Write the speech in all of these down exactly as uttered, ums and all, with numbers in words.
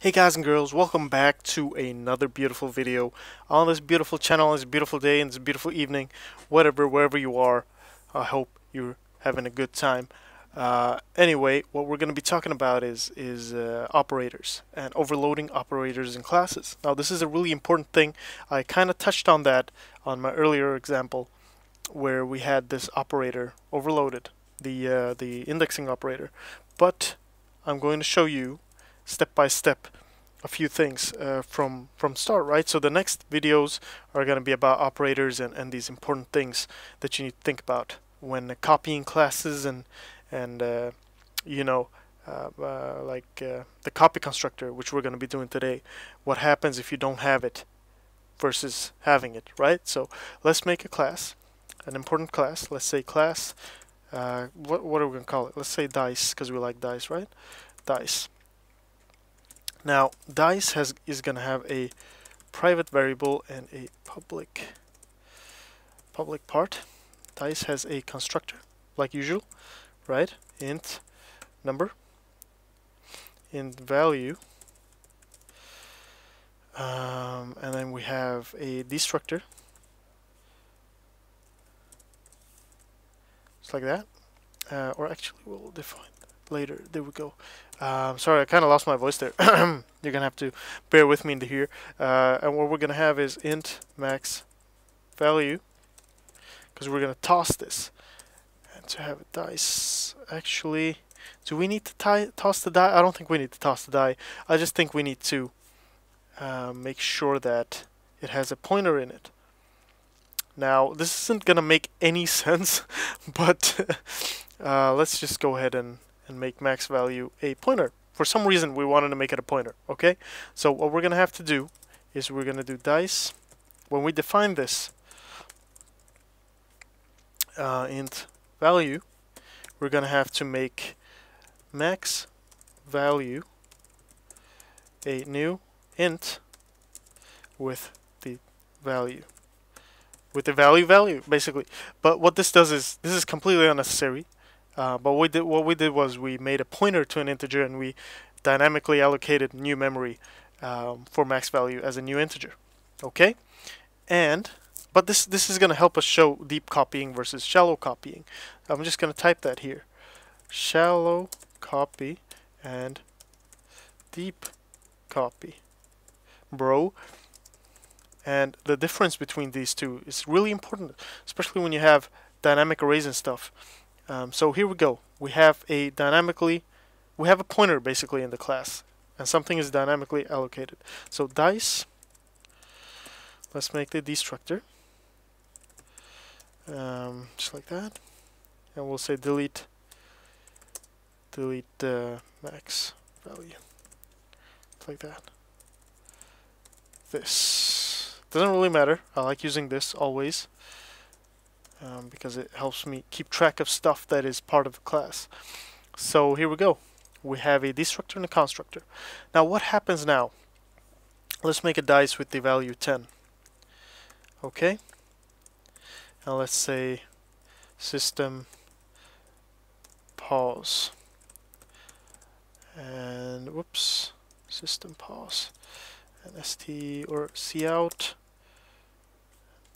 Hey guys and girls, welcome back to another beautiful video on this beautiful channel. It's a beautiful day and it's a beautiful evening, whatever, wherever you are. I hope you're having a good time. Uh, anyway, what we're going to be talking about is is uh, operators and overloading operators in classes. Now this is a really important thing. I kind of touched on that on my earlier example where we had this operator overloaded, the uh, the indexing operator, but I'm going to show you step by step a few things uh, from from start, right? So the next videos are going to be about operators and, and these important things that you need to think about when uh, copying classes and and uh, you know uh, uh, like uh, the copy constructor, which we're going to be doing today. What happens if you don't have it versus having it, right? So let's make a class, an important class. Let's say class uh, what, what are we going to call it? Let's say dice, because we like dice, right? Dice. Now dice has is going to have a private variable and a public public part. Dice has a constructor like usual, right? Int number, int value, um, and then we have a destructor, just like that. Uh, or actually, we'll define later. There we go. Um, sorry, I kind of lost my voice there. You're gonna have to bear with me into here. Uh, and what we're gonna have is int max value, because we're gonna toss this. And to have a dice, actually, do we need to tie, toss the die? I don't think we need to toss the die. I just think we need to uh, make sure that it has a pointer in it. Now, this isn't gonna make any sense, but uh, let's just go ahead and and make max value a pointer. For some reason we wanted to make it a pointer, okay? So what we're gonna have to do is we're gonna do dice. When we define this uh, int value, we're gonna have to make max value a new int with the value, with the value value basically. But what this does is, this is completely unnecessary. Uh, but we did, what we did was we made a pointer to an integer and we dynamically allocated new memory um, for max value as a new integer, okay? And but this this is going to help us show deep copying versus shallow copying. I'm just going to type that here, shallow copy and deep copy, bro. And the difference between these two is really important, especially when you have dynamic arrays and stuff. Um, so here we go. We have a dynamically, we have a pointer basically in the class, and something is dynamically allocated. So dice. Let's make the destructor, um, just like that, and we'll say delete, delete uh, max value, like that. This doesn't really matter. I like using this always. Um, because it helps me keep track of stuff that is part of the class. So here we go. We have a destructor and a constructor. Now what happens now? Let's make a dice with the value ten. Okay. Now let's say system pause. And whoops. System pause. And st or cout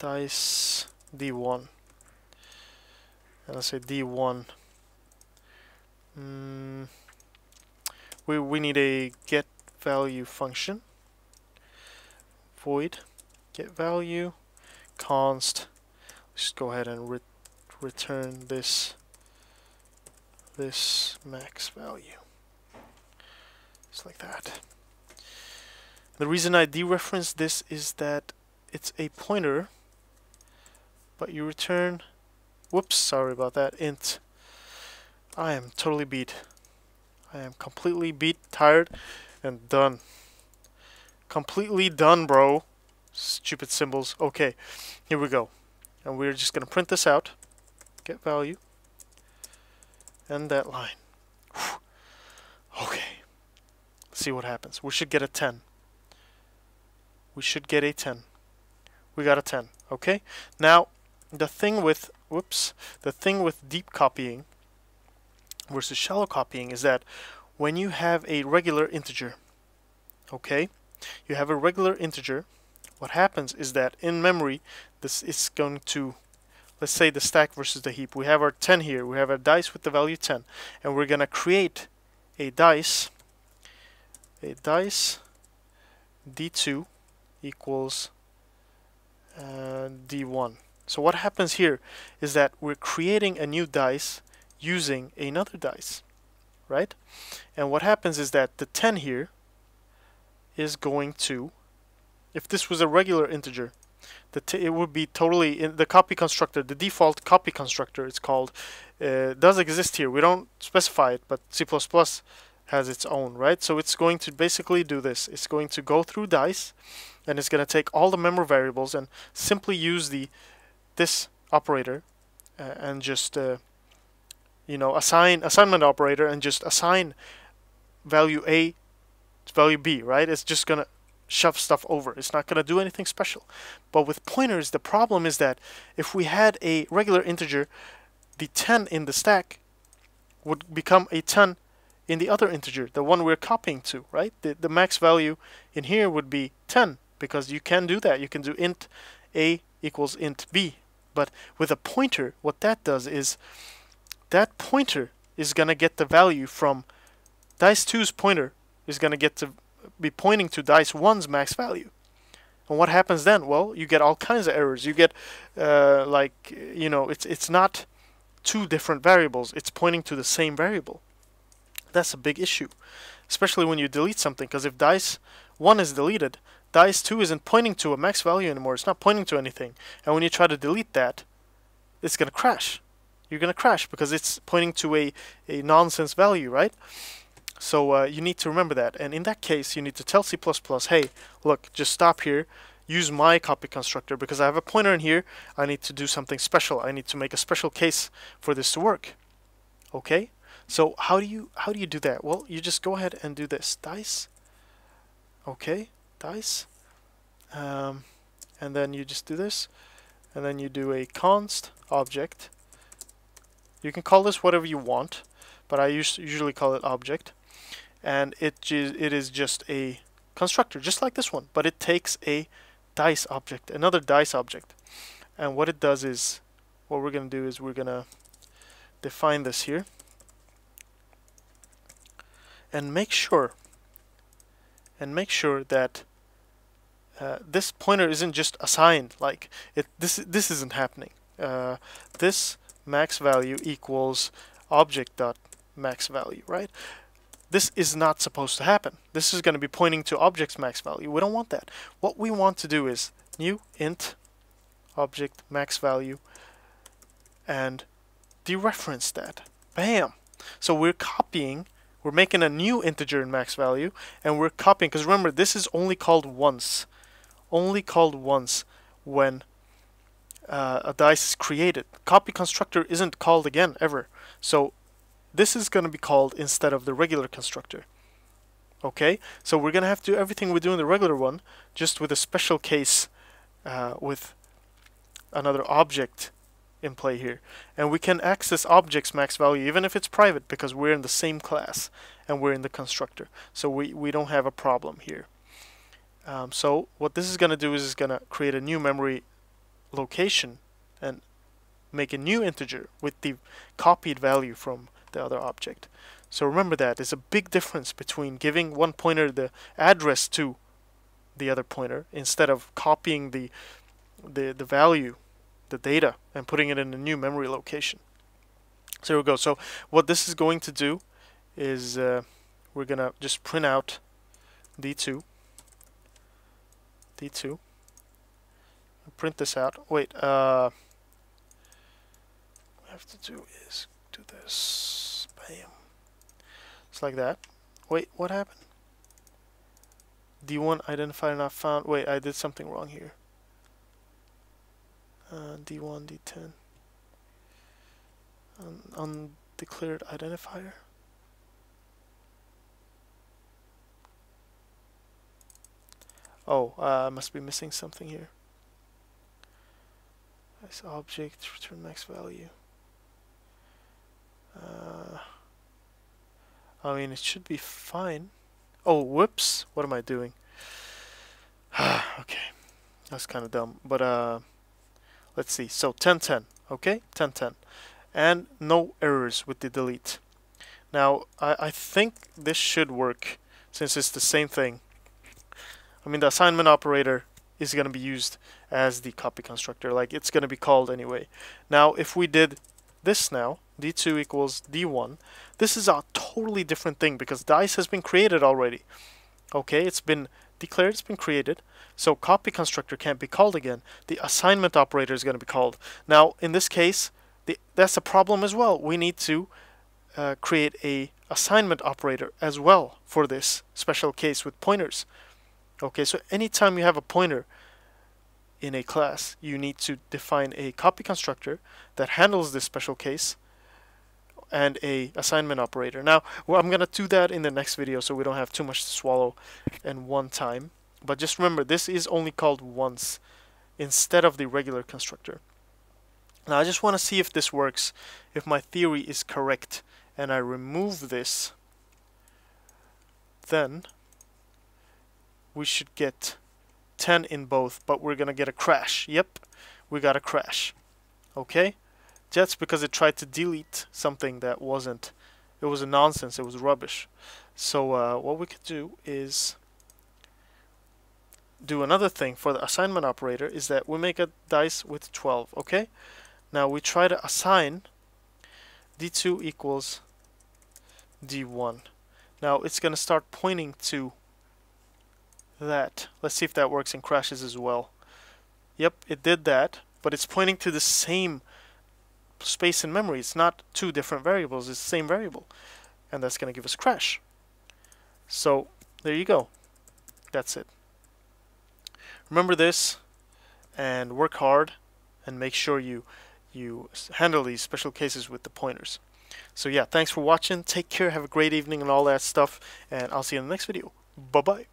dice d one. And let's say d one. Mm, we we need a get value function. Void get value const. Let's just go ahead and re return this this max value. Just like that. The reason I dereferenced this is that it's a pointer, but you return. Whoops, sorry about that, int. I am totally beat. I am completely beat, tired, and done. Completely done, bro. Stupid symbols. Okay, here we go. And we're just going to print this out. Get value. And that line. Whew. Okay. Let's see what happens. We should get a ten. We should get a ten. We got a ten. Okay? Now, the thing with... Whoops. The thing with deep copying versus shallow copying is that when you have a regular integer, Okay, you have a regular integer. What happens is that in memory, this is going to, let's say the stack versus the heap. We have our ten here. We have a dice with the value ten, and we're gonna create a dice, a dice d two equals uh, d one. So what happens here is that we're creating a new dice using another dice, right? And what happens is that the ten here is going to, if this was a regular integer, the t it would be totally in the copy constructor. The default copy constructor, it's called, uh, does exist here. We don't specify it, but C plus plus has its own, right? So it's going to basically do this. It's going to go through dice, and it's going to take all the member variables and simply use the this operator uh, and just uh, you know assign assignment operator and just assign value A to value B, right? It's just going to shove stuff over. It's not going to do anything special. But with pointers, the problem is that if we had a regular integer, the ten in the stack would become a ten in the other integer, the one we're copying to, right? The, the max value in here would be ten, because you can do that. You can do int A equals int B. But with a pointer, what that does is that pointer is going to get the value from dice two's pointer is going to get to be pointing to dice one's max value. And what happens then? Well, you get all kinds of errors. You get uh, like, you know, it's it's not two different variables. It's pointing to the same variable. That's a big issue, especially when you delete something, because if dice one is deleted, dice two isn't pointing to a max value anymore. It's not pointing to anything. And when you try to delete that, it's going to crash. You're going to crash because it's pointing to a, a nonsense value, right? So uh, you need to remember that, and in that case you need to tell C plus plus, hey, look, just stop here, use my copy constructor, because I have a pointer in here, I need to do something special, I need to make a special case for this to work. Okay, so how do you how do you do that? Well, you just go ahead and do this, dice, okay, dice, um, and then you just do this, and then you do a const object. You can call this whatever you want, but I us- usually call it object. And it, it is just a constructor, just like this one, but it takes a dice object, another dice object. And what it does is, what we're going to do is we're going to define this here. And make sure, and make sure that uh, this pointer isn't just assigned, like, it, this, this isn't happening. Uh, this max value equals object dot max value, right? This is not supposed to happen. This is going to be pointing to object's max value. We don't want that. What we want to do is new int object max value and dereference that. Bam! So we're copying, we're making a new integer in max value, and we're copying, because remember, this is only called once. Only called once when uh, a dice is created. Copy constructor isn't called again, ever. So this is going to be called instead of the regular constructor. Okay, so we're going to have to do everything we do in the regular one, just with a special case uh, with another object in play here. And we can access object's max value even if it's private, because we're in the same class and we're in the constructor. So we, we don't have a problem here. Um, so what this is going to do is it's going to create a new memory location and make a new integer with the copied value from the other object. So remember that there's a big difference between giving one pointer the address to the other pointer instead of copying the the, the value, the data, and putting it in a new memory location. So here we go. So what this is going to do is uh, we're gonna just print out D two, D two, print this out. Wait, uh, what we have to do is do this. Bam. It's like that. Wait, what happened? D one identifier not found. Wait, I did something wrong here. Uh, D one, D ten. Un undeclared identifier. Oh, I uh, must be missing something here. This object, return max value. Uh, I mean, it should be fine. Oh, whoops. What am I doing? Okay. That's kind of dumb. But uh, let's see. So ten ten. Okay? ten ten. And no errors with the delete. Now, I, I think this should work since it's the same thing. I mean, the assignment operator is going to be used as the copy constructor. Like, it's going to be called anyway. Now, if we did this now, D two equals D one, this is a totally different thing because dice has been created already. Okay, it's been declared, it's been created. So copy constructor can't be called again. The assignment operator is going to be called. Now, in this case, the, that's a problem as well. We need to uh, create a assignment operator as well for this special case with pointers. Okay, so anytime you have a pointer in a class, you need to define a copy constructor that handles this special case and a assignment operator. Now, well, I'm going to do that in the next video so we don't have too much to swallow in one time. But just remember, this is only called once instead of the regular constructor. Now, I just want to see if this works, if my theory is correct, and I remove this, then we should get ten in both, but we're gonna get a crash. Yep, we got a crash. Okay, that's because it tried to delete something that wasn't, it was a nonsense, it was rubbish. So uh, what we could do is do another thing for the assignment operator, is that we make a dice with twelve. Okay, now we try to assign D two equals D one. Now it's gonna start pointing to that. Let's see if that works and crashes as well. Yep, it did that, but it's pointing to the same space in memory. It's not two different variables, it's the same variable, and that's going to give us a crash. So there you go. That's it. Remember this and work hard and make sure you you handle these special cases with the pointers. So yeah, thanks for watching. Take care, have a great evening and all that stuff, and I'll see you in the next video. Bye bye.